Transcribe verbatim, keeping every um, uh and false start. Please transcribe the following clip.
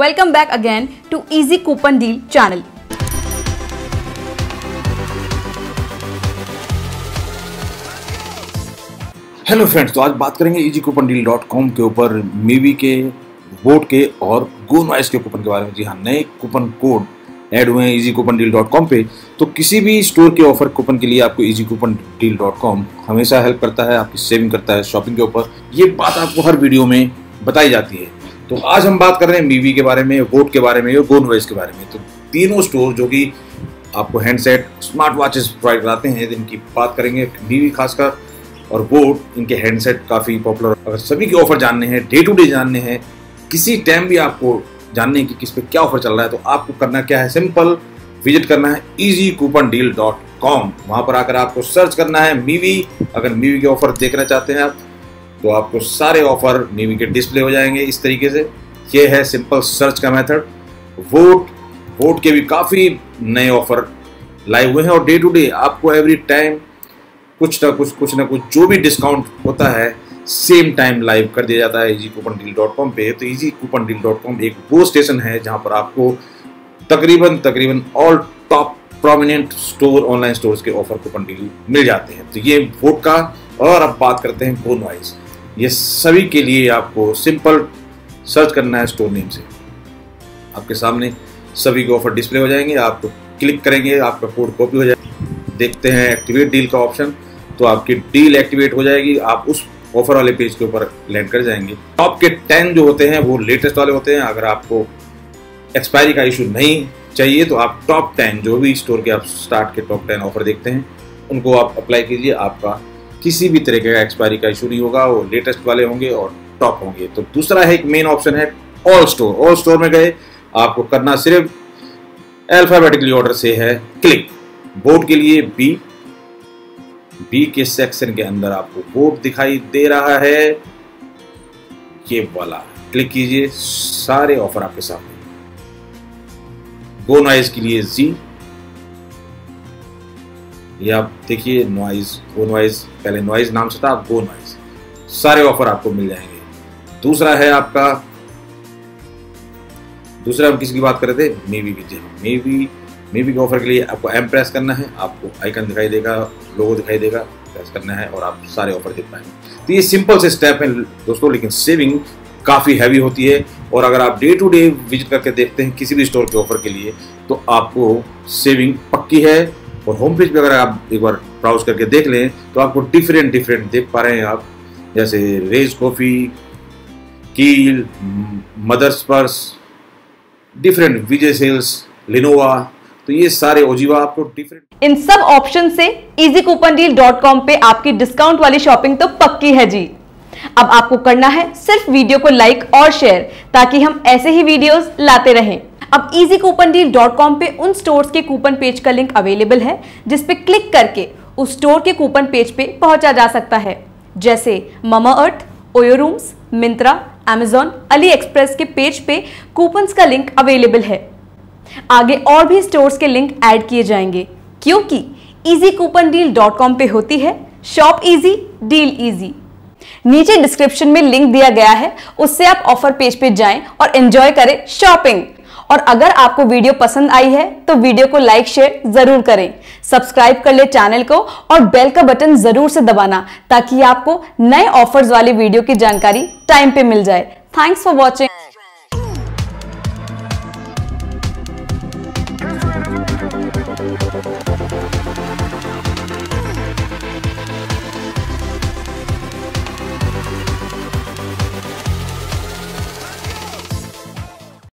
Welcome back again to Easy Coupon Deal channel. Hello friends, तो आज बात करेंगे easy coupon deal dot com के ऊपर मीवी के, बोट के और गो नॉइस के कूपन के बारे में। जी हाँ, नए कूपन कोड ऐड हुए हैं easy coupon deal dot com पे। तो किसी भी स्टोर के ऑफर कूपन के लिए आपको easy coupon deal dot com हमेशा हेल्प करता है, आपकी सेविंग करता है शॉपिंग के ऊपर। ये बात आपको हर वीडियो में बताई जाती है। तो आज हम बात कर रहे हैं मीवी के बारे में, बोट के बारे में और गो नॉइस के बारे में। तो तीनों स्टोर जो कि आपको हैंडसेट, स्मार्ट वॉचेस प्रोवाइड कराते हैं, इनकी बात करेंगे। मीवी खासकर और बोट, इनके हैंडसेट काफ़ी पॉपुलर। अगर सभी के ऑफर जानने हैं, डे टू डे जानने हैं, किसी टाइम भी आपको जानने हैं कि किस पे क्या ऑफर चल रहा है, तो आपको करना क्या है, सिंपल विजिट करना है easy coupon deal dot com। वहाँ पर आकर आपको सर्च करना है मीवी। अगर मीवी के ऑफर देखना चाहते हैं आप, तो आपको सारे ऑफर मीवी के डिस्प्ले हो जाएंगे इस तरीके से। ये है सिंपल सर्च का मेथड। वोट वोट के भी काफ़ी नए ऑफर लाए हुए हैं और डे टू डे आपको एवरी टाइम कुछ ना कुछ कुछ ना कुछ जो भी डिस्काउंट होता है सेम टाइम लाइव कर दिया जाता है easy coupon deal dot com पे। तो easy coupon deal dot com एक वो स्टेशन है जहाँ पर आपको तकरीबन तकरीबन all top prominent store, online stores के ऑफर कूपन डील मिल जाते हैं। तो ये वोट का। और अब बात करते हैं गो नॉइस। ये सभी के लिए आपको सिंपल सर्च करना है स्टोर नेम से, आपके सामने सभी के ऑफर डिस्प्ले हो जाएंगे। आप क्लिक करेंगे, आपका कोड कॉपी हो जाएगा। देखते हैं एक्टिवेट डील का ऑप्शन, तो आपकी डील एक्टिवेट हो जाएगी। आप उस ऑफर वाले पेज के ऊपर लैंड कर जाएंगे। टॉप के टेन जो होते हैं वो लेटेस्ट वाले होते हैं। अगर आपको एक्सपायरी का इशू नहीं चाहिए तो आप टॉप टेन जो भी स्टोर के आप स्टार्ट के टॉप टेन ऑफर देखते हैं उनको आप अप्लाई कीजिए। आपका किसी भी तरीके का एक्सपायरी का इशू नहीं होगा, वो लेटेस्ट वाले होंगे और टॉप होंगे। तो दूसरा है, एक मेन ऑप्शन है ऑल स्टोर। ऑल स्टोर में गए, आपको करना सिर्फ अल्फाबेटिकली ऑर्डर से है क्लिक। बोट के लिए बी बी के सेक्शन के अंदर आपको बोट दिखाई दे रहा है, ये वाला क्लिक कीजिए, सारे ऑफर आपके सामने। गो नॉइस के लिए जी, ये आप देखिए नॉइज, गो नॉइज, पहले नॉइज नाम से था, आप गो नॉइज, सारे ऑफर आपको मिल जाएंगे। दूसरा है आपका, दूसरा हम किसकी बात कर रहे थे, मीवी की। मीवी मीवी के ऑफर के लिए आपको एम प्रेस करना है, आपको आइकन दिखाई देगा, लोगो दिखाई देगा, प्रेस करना है और आप सारे ऑफर देख पाएंगे। तो ये सिंपल से स्टेप है दोस्तों, लेकिन सेविंग काफ़ी हैवी होती है। और अगर आप डे टू डे विजिट करके देखते हैं किसी भी स्टोर के ऑफर के लिए तो आपको सेविंग पक्की है। और होम पेज पर अगर आप एक बार ब्राउज करके देख लें तो आपको डिफरेंट डिफरेंट देख पा रहे हैं आप, जैसे रेज कॉफ़ी, कील, mother's purse, different Vijay sales, Lenovo, तो ये सारे ओजीवा आपको डिफरेंट। इन सब ऑप्शन से easy coupon deal dot com पे आपकी डिस्काउंट वाली शॉपिंग तो पक्की है जी। अब आपको करना है सिर्फ वीडियो को लाइक और शेयर, ताकि हम ऐसे ही वीडियोस लाते रहें। अब easy coupon deal dot com पे उन स्टोर्स के कूपन पेज का लिंक अवेलेबल है जिसपे क्लिक करके उस स्टोर के कूपन पेज पे पहुंचा जा सकता है, जैसे Mamaearth, OYO rooms, Myntra, Amazon, AliExpress के पेज पे कूपन्स का लिंक अवेलेबल है। आगे और भी स्टोर्स के लिंक ऐड किए जाएंगे, क्योंकि easy coupon deal dot com पे होती है शॉप इजी, डील इजी। नीचे डिस्क्रिप्शन में लिंक दिया गया है, उससे आप ऑफर पेज पे जाएं और एंजॉय करें शॉपिंग। और अगर आपको वीडियो पसंद आई है तो वीडियो को लाइक शेयर जरूर करें, सब्सक्राइब कर ले चैनल को और बेल का बटन जरूर से दबाना, ताकि आपको नए ऑफर्स वाले वीडियो की जानकारी टाइम पे मिल जाए। Thanks for watching. We'll be right back.